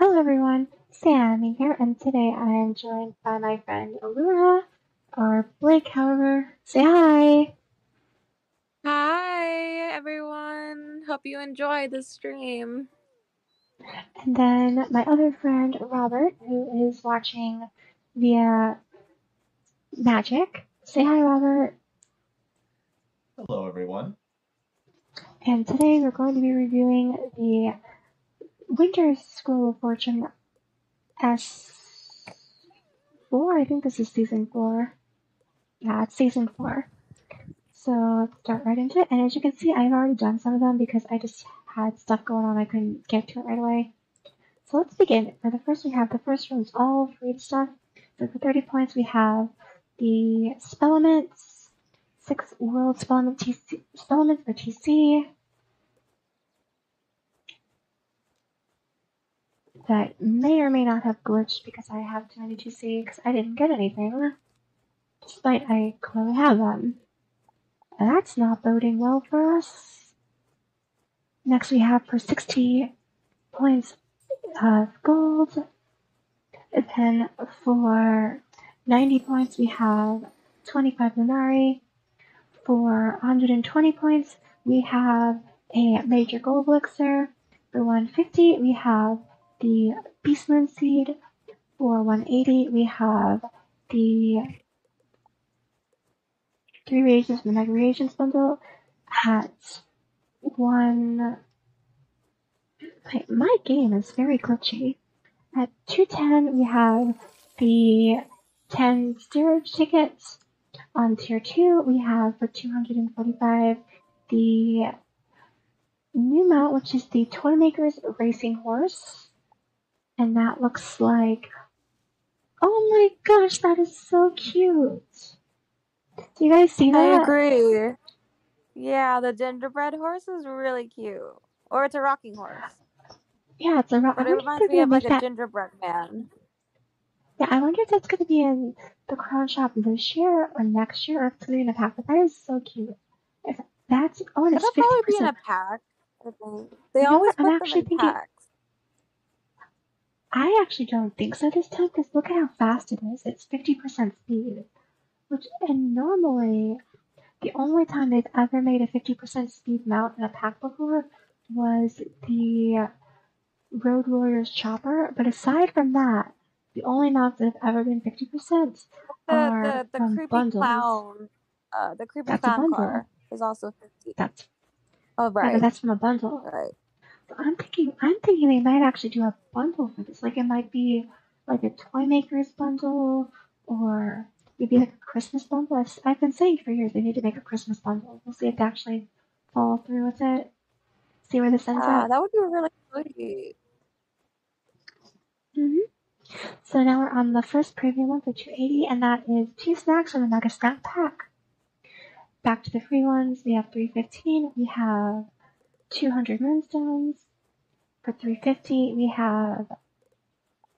Hello everyone, Sammy here, and today I am joined by my friend Allura, or Blake, however. Say hi! Hi everyone, hope you enjoy the stream. And then my other friend Robert, who is watching via Magic. Say hi, Robert. Hello everyone. And today we're going to be reviewing the Winter's Scroll of Fortune S4. I think this is Season 4. Yeah, it's Season 4. So let's start right into it. And as you can see, I've already done some of them because I just had stuff going on. I couldn't get to it right away. So let's begin. For the first, we have the first room's all free stuff. So for 30 points, we have the Spellaments, 6 World Spellaments for TC. That may or may not have glitched because I have too many TC because I didn't get anything, despite I clearly have them. That's not boding well for us. Next we have for 60 points of gold, and then for 90 points we have 25 Lunari. For 120 points we have a major gold elixir. For 150 we have the Beastman Seed. For 180 we have the 3 reagents from the Mega Reagents bundle. At my game is very glitchy. At 210 we have the 10 Steerage tickets. On tier 2 we have for 245 the new mount, which is the Toymaker's Racing Horse. And that looks like, oh my gosh, that is so cute. Do you guys see that? I agree. Yeah, the gingerbread horse is really cute. Or it's a rocking horse. Yeah, it's a rocking horse. But it reminds me of like a gingerbread man. Yeah, I wonder if that's going to be in the crown shop this year or next year, or if it's going to be in a pack. But that is so cute. If that's, oh, and it's 50%. It'll probably be in a pack. They always put them in packs. I actually don't think so this time, because look at how fast it is. It's 50% speed. And normally, the only time they've ever made a 50% speed mount in a pack before was the Road Warriors Chopper. But aside from that, the only mounts that have ever been 50% are the Creepy bundles. Clown. The Creepy Clown car is also 50. That's, oh, right. Yeah, but that's from a bundle. Right. I'm thinking they might actually do a bundle for this. Like, it might be like a Toymaker's bundle, or maybe like a Christmas bundle. I've been saying for years they need to make a Christmas bundle. We'll see if they actually follow through with it. See where this ends up. That would be really good. So now we're on the first premium one for 280, and that is 2 snacks from the Mega Snack Pack. Back to the free ones. We have 315. We have 200 moonstones. For 350 we have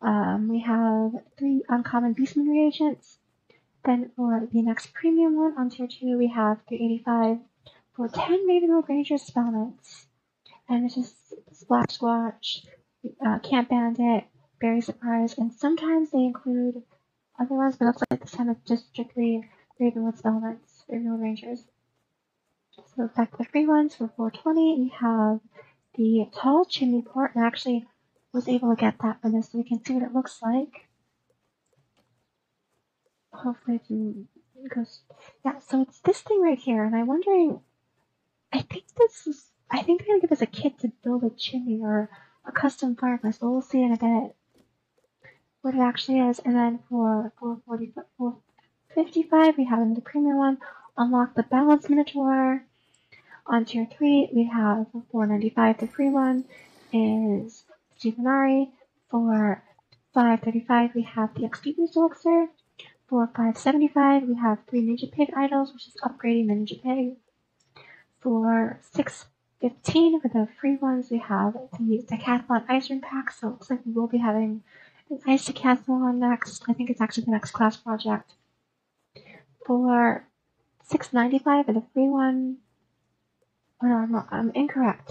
3 uncommon Beastman reagents. Then for the next premium one on tier 2 we have 385 for 10 Ravenwood Rangers Spellaments. And this is Splash Squatch, Camp Bandit, Berry Surprise, and sometimes they include other ones, but it looks like this time it's just strictly Ravenwood Spellaments, Ravenwood Rangers. So back to the free ones. For 420 we have the Tall Chimney Port, and I actually was able to get that for this so we can see what it looks like. Hopefully it can go. Yeah, so it's this thing right here, and I'm wondering, I think they're gonna give us a kit to build a chimney or a custom fireplace, but we'll see in a bit what it actually is. And then for 455 we have in the premium one, unlock the Balance Minotaur. On tier 3, we have 495. The free one is Stevenari. For 535, we have the XP Boost Elixir. For 575, we have 3 Ninja Pig idols, which is upgrading the Ninja Pig. For 615, for the free ones, we have the Decathlon Ice Room Pack. So it looks like we will be having an Ice Decathlon next. I think it's actually the next class project. For 695 for the free one. Oh no, I'm incorrect.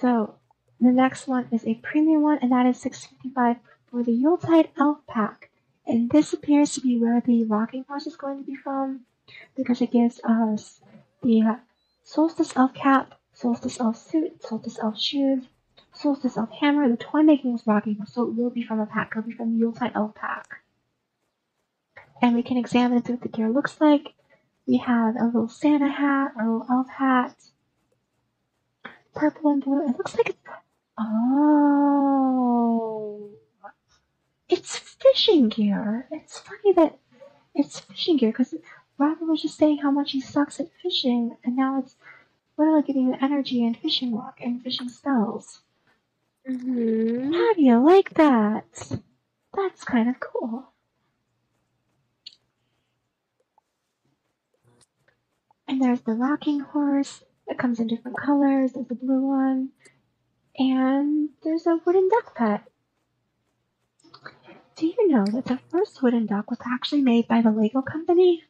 So The next one is a premium one, and that is $6.55 for the Yuletide Elf pack. And this appears to be where the rocking horse is going to be from, because it gives us the Solstice Elf cap, Solstice Elf suit, Solstice Elf shoes, Solstice Elf hammer, the toy making is rocking, so it will be from a pack. It will be from the Yuletide Elf pack. And we can examine and see what the gear looks like. We have a little Santa hat, a little elf hat, purple and blue. It looks like it's... Oh... It's fishing gear. It's funny that it's fishing gear, because Robin was just saying how much he sucks at fishing, and now it's literally giving you energy and fishing luck and fishing spells. Mm-hmm. How do you like that? That's kind of cool. And there's the rocking horse that comes in different colors. There's a blue one. And there's a wooden duck pet. Do you know that the first wooden duck was actually made by the Lego company?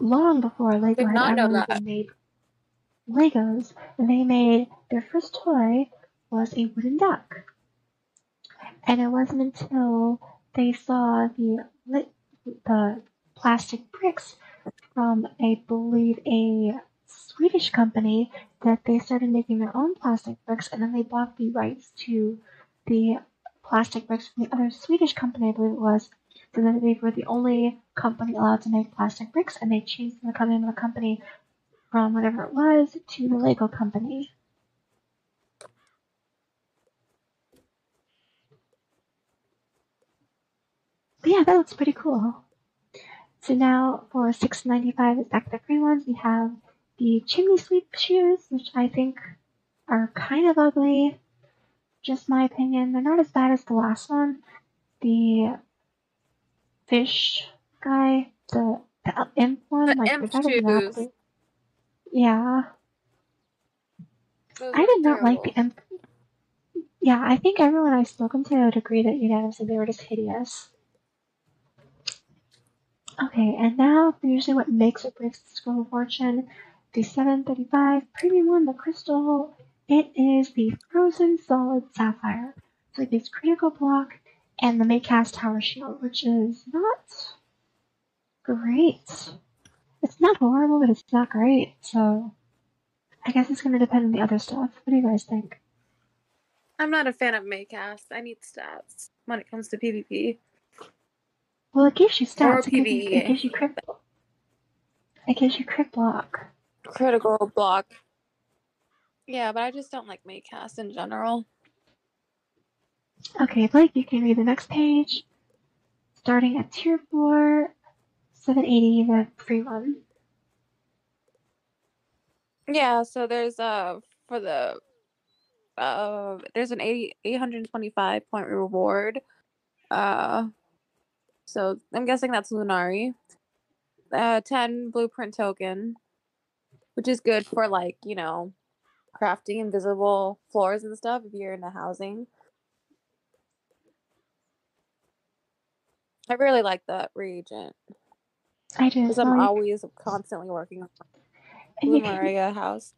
Long before Lego had ever made Legos, they made their first toy was a wooden duck. And it wasn't until they saw the plastic bricks from, I believe, a Swedish company that they started making their own plastic bricks, and then they bought the rights to the plastic bricks from the other Swedish company, I believe it was, so that they were the only company allowed to make plastic bricks, and they changed the name of the company from whatever it was to the Lego company. But yeah, that looks pretty cool. So now for $6.95, it's back to the free ones. We have the chimney sweep shoes, which I think are kind of ugly. Just my opinion. They're not as bad as the last one. The fish guy, the imp one. The imp shoes. Yeah. I did not like the imp. Yeah, I think everyone I've spoken to would agree that unanimously they were just hideous. Okay, and now usually what makes or breaks the Scroll of Fortune, the $7.35 premium one, the crystal. It is the frozen solid sapphire. So it gives critical block and the Maycast Tower Shield, which is not great. It's not horrible, but it's not great. So I guess it's going to depend on the other stuff. What do you guys think? I'm not a fan of Maycast. I need stats when it comes to PvP. Well, it gives you stats. It gives you crit block. It gives you crit block. Critical block. Yeah, but I just don't like Maycast in general. Okay, Blake, you can read the next page. Starting at tier 4, $7.80, the free one. Yeah, so there's for the there's an 825 point reward. So I'm guessing that's Lunari. 10 blueprint token, which is good for, like, you know, crafting invisible floors and stuff if you're into housing. I really like that reagent. I do. Because I'm always constantly working on Lunaria house.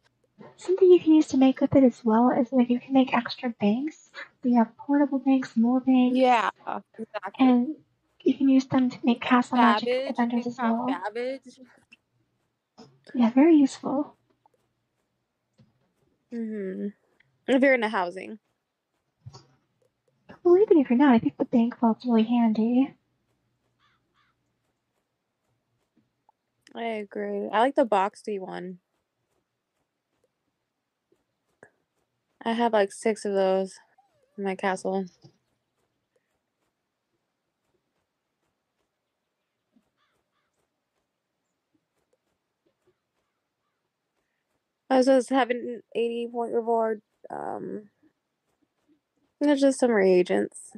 Something you can use to make with it as well is, like, you can make extra banks. You have portable banks, more banks. Yeah, exactly. And you can use them to make castle Babbage, magic adventures as well. Babbage. Yeah, very useful. Mm-hmm. If you're in a housing. Well, even if you're not, I think the bank vault's really handy. I agree. I like the boxy one. I have like 6 of those in my castle. I just have an 80 point reward. There's just some reagents.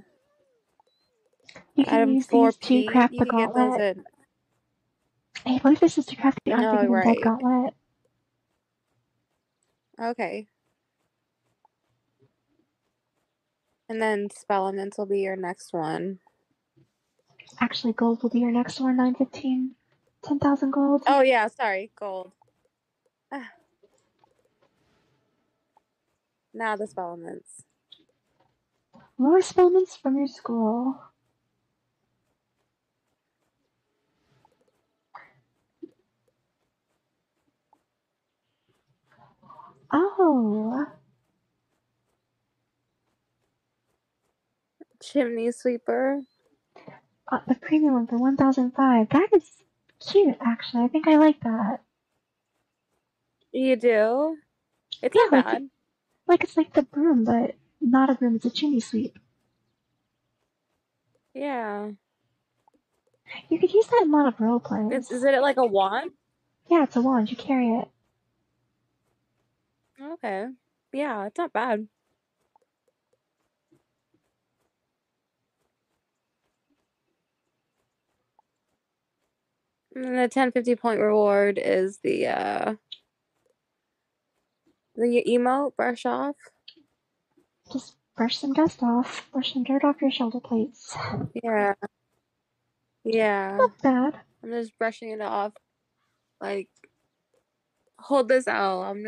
You can use these to craft the gauntlet. I believe this is to craft the unfigured gauntlet. Okay. And then Spellaments will be your next one. Actually, gold will be your next one. 915. 10,000 gold. Oh yeah, sorry, gold. Nah, the Spellaments. More Spellaments from your school. Oh. Chimney sweeper. The premium one for 1,005. That is cute, actually. I think I like that. You do? It's not bad. Like it's like the broom, but not a broom. It's a chimney sweep. Yeah. You could use that in a lot of role plays. Is it like a wand? Yeah, it's a wand. You carry it. Okay. Yeah, it's not bad. And the 10 50 point reward is the emote brush off. Just brush some dust off. Brush some dirt off your shoulder plates. Yeah. Yeah. Not bad. I'm just brushing it off. Like, hold this out. I'm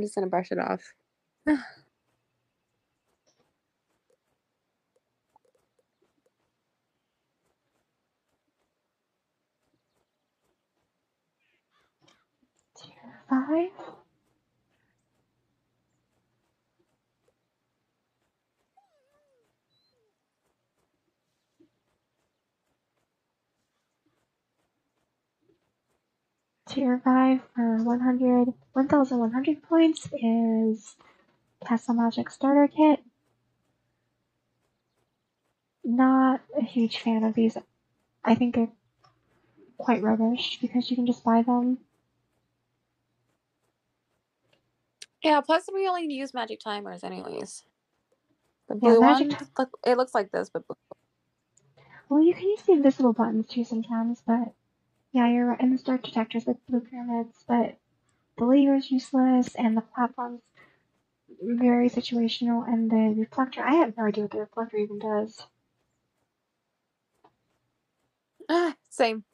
just gonna brush it off. Five. Tier 5 for 1,100 points is Castle Magic Starter Kit. Not a huge fan of these. I think they're quite rubbish because you can just buy them. Yeah, plus we only use magic timers anyways. The blue one, it looks like this, but blue. Well, you can use the invisible buttons too sometimes, but yeah, you're right. And the dark detectors with blue pyramids, but the leader is useless, and the platform's very situational, and the reflector, I have no idea what the reflector even does. Same.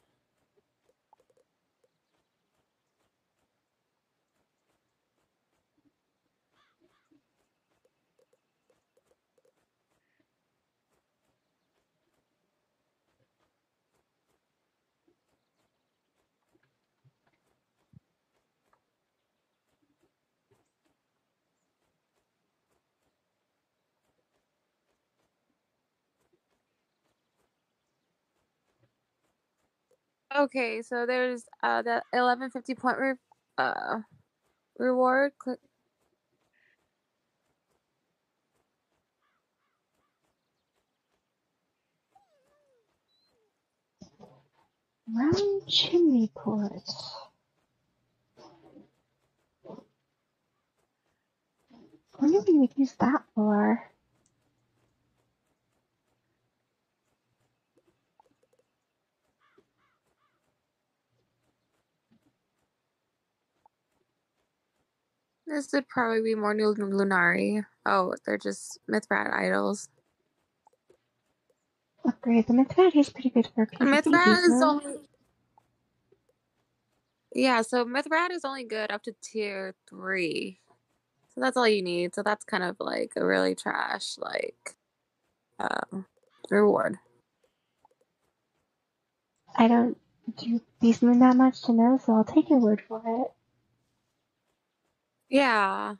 Okay, so there's the 1150 point reward. Click. Round chimney port. What do we use that for? This would probably be more new Lunari. Oh, they're just Mythrat idols. Upgrade. The Mythrat is pretty good for people. Mythrat is only... Yeah, so Mythrat is only good up to tier 3. So that's all you need. So that's kind of like a really trash, like, reward. I don't do Beastmoon that much to know, so I'll take your word for it. Yeah,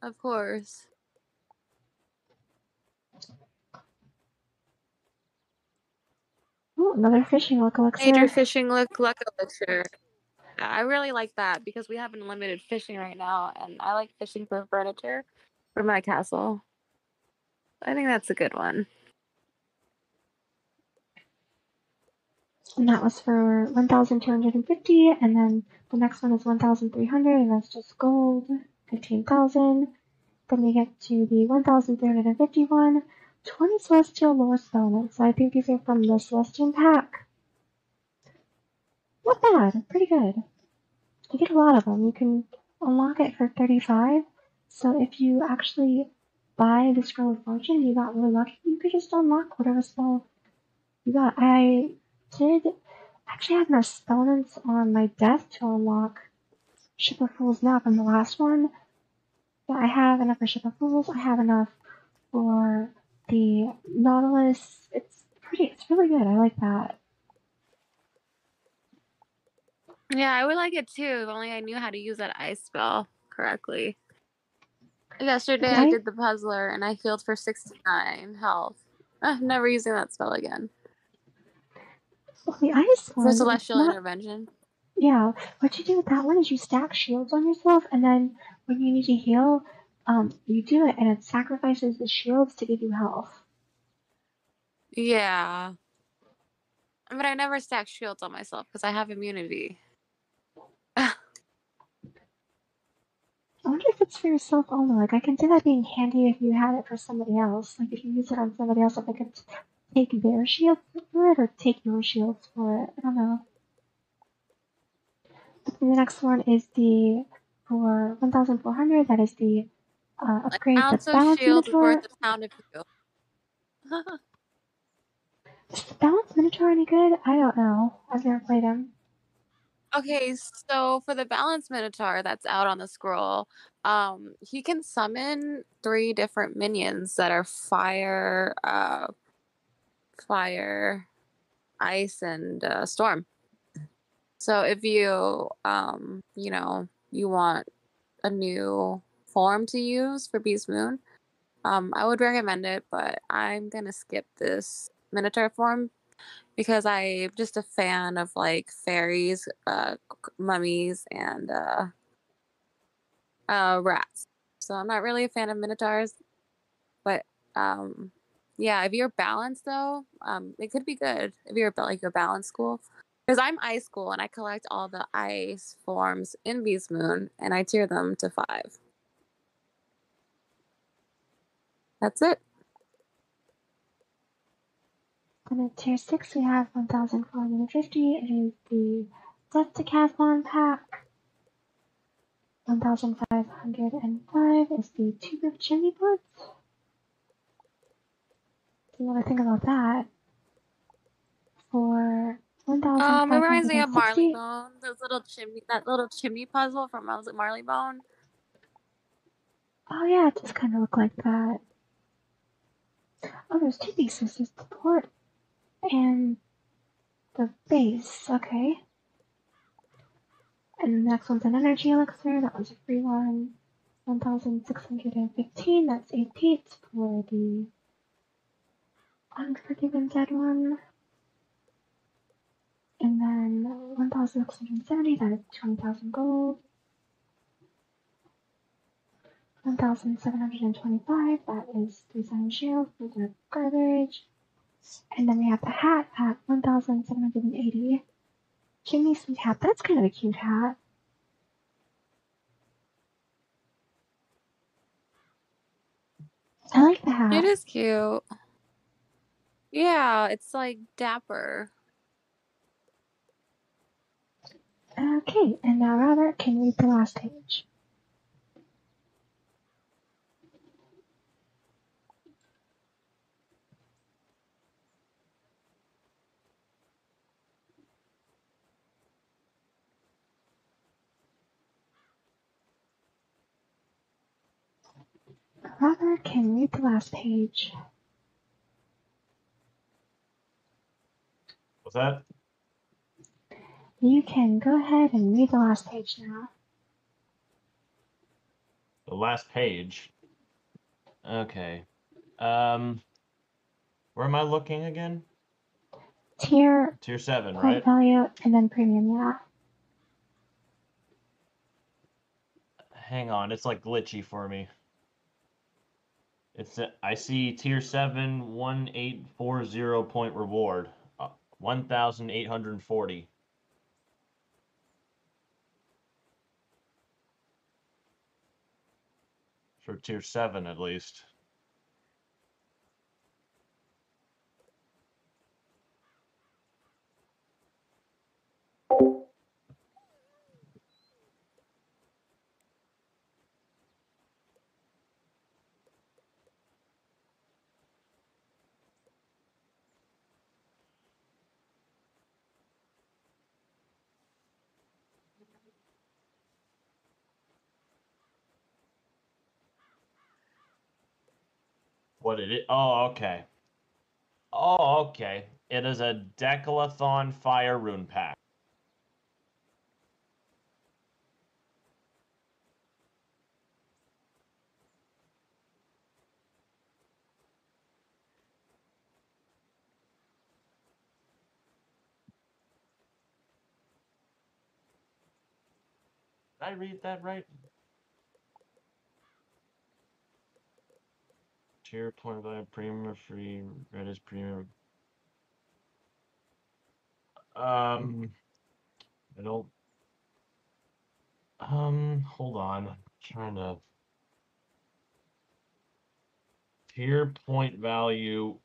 of course. Oh, another fishing look elixir. Major fishing look elixir. I really like that because we have unlimited fishing right now, and I like fishing for furniture for my castle. I think that's a good one. And that was for 1,250, and then the next one is 1,300, and that's just gold, 15,000. Then we get to the 1,351, 20 Celestial Lore Spellaments. So I think these are from the Celestial pack. Not bad, pretty good. You get a lot of them. You can unlock it for 35. So if you actually buy the Scroll of Fortune and you got really lucky, you could just unlock whatever spell you got. I actually have no Spellaments on my desk to unlock Ship of Fools now from the last one, But I have enough for Ship of Fools. I have enough for the Nautilus. It's pretty. It's really good. I like that. Yeah, I would like it too. If only I knew how to use that ice spell correctly. Yesterday I did the puzzler and I healed for 69 health. I'm never using that spell again. Well, the ice one, for Celestial Intervention. Yeah, what you do with that one is you stack shields on yourself, and then when you need to heal, you do it, and it sacrifices the shields to give you health. Yeah. But I never stack shields on myself because I have immunity. I wonder if it's for yourself only. Like, I can see that being handy if you had it for somebody else. Like, if you use it on somebody else, if I could take their shield for it or take your shields for it. I don't know. But the next one is the, for 1,400, that is the upgrade. An ounce of shield worth a pound of you. Is the Balanced Minotaur any good? I don't know. I've never played him. Okay, so for the Balanced Minotaur that's out on the scroll, he can summon 3 different minions that are fire, ice, and storm. So if you, you know, you want a new form to use for Beastmoon, I would recommend it, but I'm going to skip this Minotaur form because I'm just a fan of like fairies, mummies, and rats. So I'm not really a fan of Minotaurs, but yeah, if you're balanced though, it could be good if you're like a balanced school. Because I'm ice school and I collect all the ice forms in Beastmoon and I tier them to 5. That's it. And at tier 6 we have 1,450. It is the Decathlon pack. 1,505 is the Tube of Chimney Pots. Do you know what I think about that? For 1,000. It reminds me of Marleybone. Those little chimney, that little chimney puzzle from Marleybone. Oh yeah, it just kind of looked like that. Oh, there's 2 pieces. There's the port and the base. Okay. And the next one's an energy elixir. That one's a free one. 1,615. That's 8 peats for the Unforgiven Dead one. And then 1,670, that is 20,000 gold. 1,725, that is 3,000 shields for the garbage. And then we have the hat at 1,780. Jimmy Sweet Hat, that's kind of a cute hat. I like the hat. It is cute. Yeah, it's like dapper. Okay, and now Robert can read the last page. Robert can read the last page. What's that? You can go ahead and read the last page now. The last page? Okay. Where am I looking again? Tier 7, right? Value, and then premium, yeah. Hang on, it's like glitchy for me. It's I see tier 7, 1840 point reward. 1,840. For tier 7, at least. what it is. Oh, okay. Oh, okay. It is a Decathlon Fire Rune Pack. Did I read that right? Tier point value premium free Redis premium. I don't. Hold on. I'm trying to. Tier point value.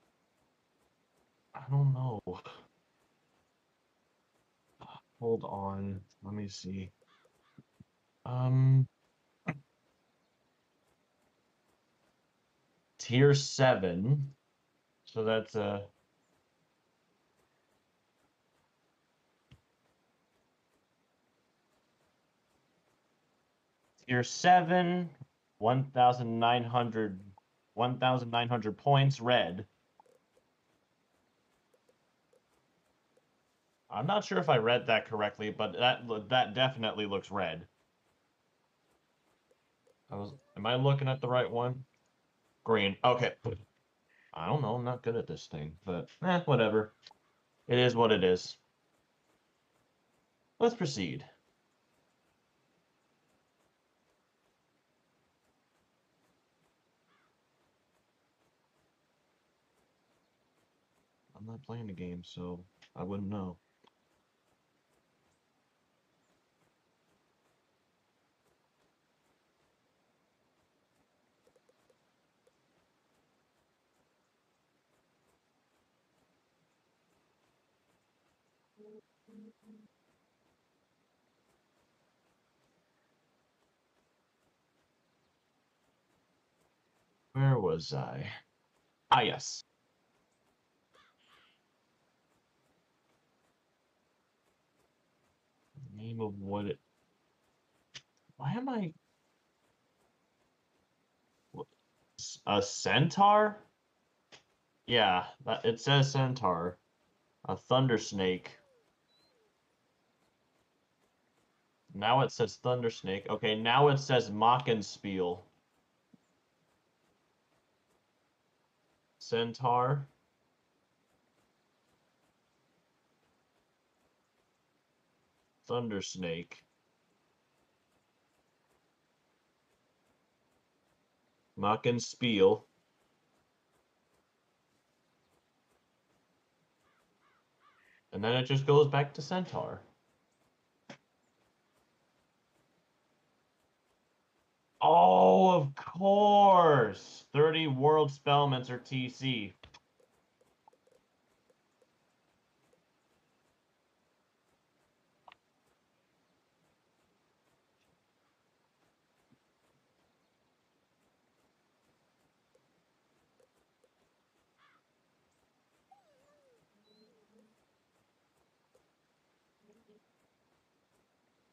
I don't know. Hold on. Let me see. Tier 7, so that's tier 7, 1,900 points red. I'm not sure if I read that correctly, but that definitely looks red. Am I looking at the right one? Green. Okay. I don't know. I'm not good at this thing, but whatever. It is what it is. Let's proceed. I'm not playing the game, so I wouldn't know. Where was I? Ah, yes. Name of what it... Why am I... A centaur? Yeah, it says centaur. A thunder snake. Now it says thunder snake. Okay, now it says Mockenspiel. Centaur. Thunder snake. Mockenspiel. And then it just goes back to centaur. Oh, of course! 30 World Spellaments or TC.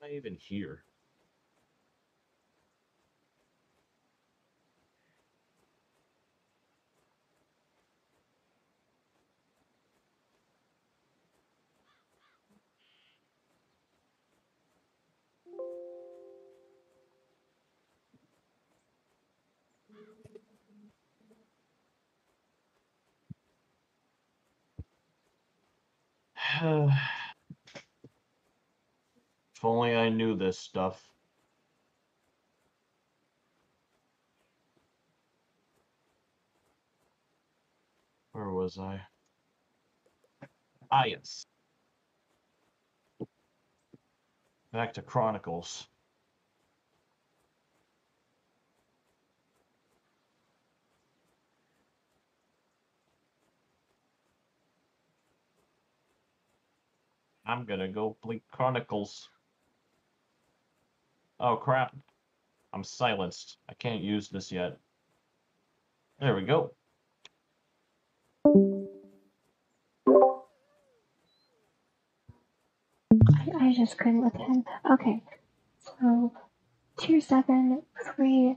Am I even here? If only I knew this stuff. Where was I? Ah, yes. Back to Chronicles. I'm gonna go play Chronicles. Oh crap. I'm silenced. I can't use this yet. There we go. I just couldn't with him. Okay. So tier 7, 3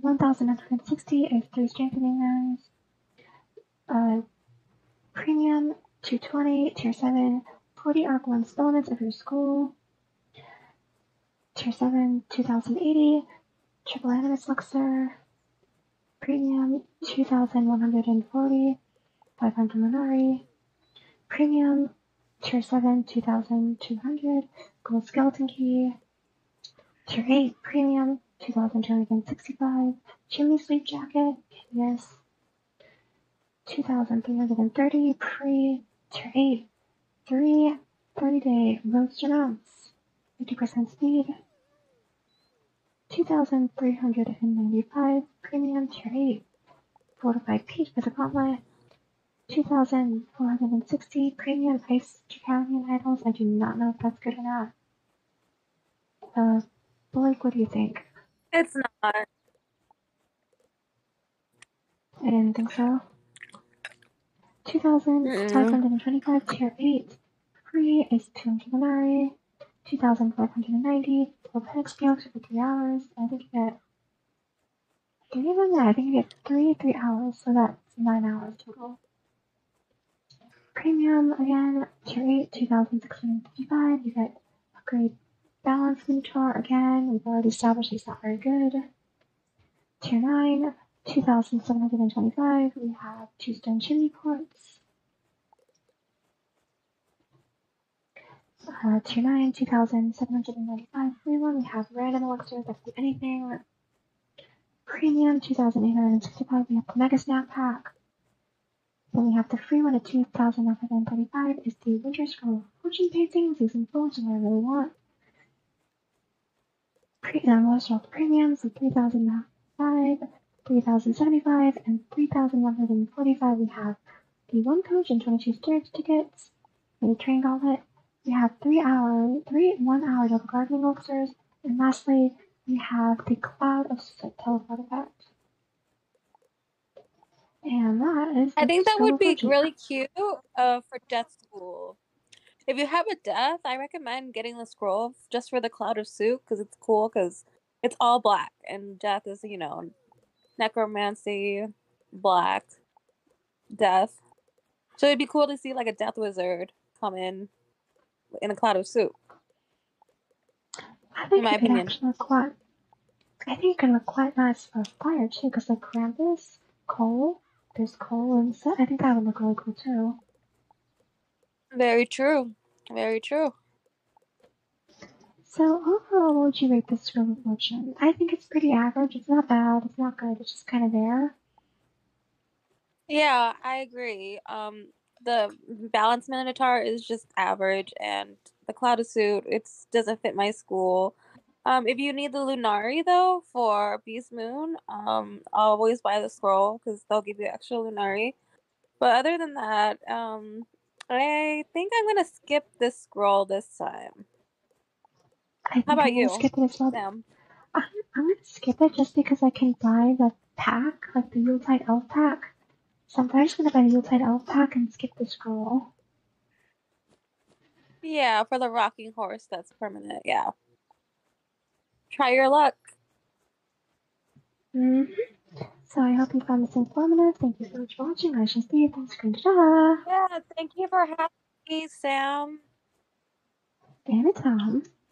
1,960 is 3 strengthening knives. Premium, 220, tier 7, 40 arc 1 spellaments of your school. Tier 7, 2,080, triple animus elixir. Premium, 2,140, 500 Lunari. Premium, tier 7, 2,200, gold skeleton key. Tier 8, premium, 2,265, chimney sweep jacket, yes. 2,330, tier 8, 30-day roadster mounts, 50% speed. 2,395, premium, tier 8, fortified peak with a gauntlet. 2,460, premium ice draconian idols. I do not know if that's good or not. Blake, what do you think? It's not. I didn't think so. 2,525, tier 8, free, ice tomb Stevenari. 2,590, full panic spells for 3 hours. I think you get... Did you know that? I think you get 3 hours, so that's 9 hours total. Premium, again, tier 8, 2,655, you get upgrade balance mentor, again, we've already established he's not very good. Tier 9, 2,725, we have 2 stone chimney ports. Tier 9, 2,795, free one, we have random elixirs that do anything. Premium, 2,865, we have the mega snack pack. Then we have the free one at 2,935 is the Winter's Scroll of Fortune paintings using phones that I really want. Most of the premiums of 3,005, 3,075, and 3,145. We have the 1 coach and 22 steerage tickets, the train gauntlet. We have 3 1-hour double gardening elixirs, and lastly we have the cloud of teleport effect. And that is. I think that would be really cute for Death School. If you have a death, I recommend getting the scroll just for the cloud of soup because it's cool because it's all black and death is, you know, necromancy, black, death. So it'd be cool to see like a death wizard come in a cloud of soup. I think in my opinion, I think it could look quite nice for fire too because like Krampus, coal. There's coal in the set. I think that would look really cool too. Very true. Very true. So overall, what would you rate this Scroll of Fortune? I think it's pretty average. It's not bad. It's not good. It's just kind of there. Yeah, I agree. The balance minotaur is just average, and the cloud of suit doesn't fit my school. If you need the Lunari though for Beastmoon, always buy the scroll because they'll give you extra Lunari. But other than that, I think I'm gonna skip this scroll this time. How about you? Skip it as well. I'm gonna skip it just because I can buy the pack, like the Yuletide Elf pack. So I'm probably just gonna buy the Yuletide Elf pack and skip the scroll. Yeah, for the rocking horse, that's permanent. Yeah. Try your luck. So I hope you found this informative. Thank you so much for watching. I shall see you on screen. Yeah, thank you for having me, Sam. Anytime.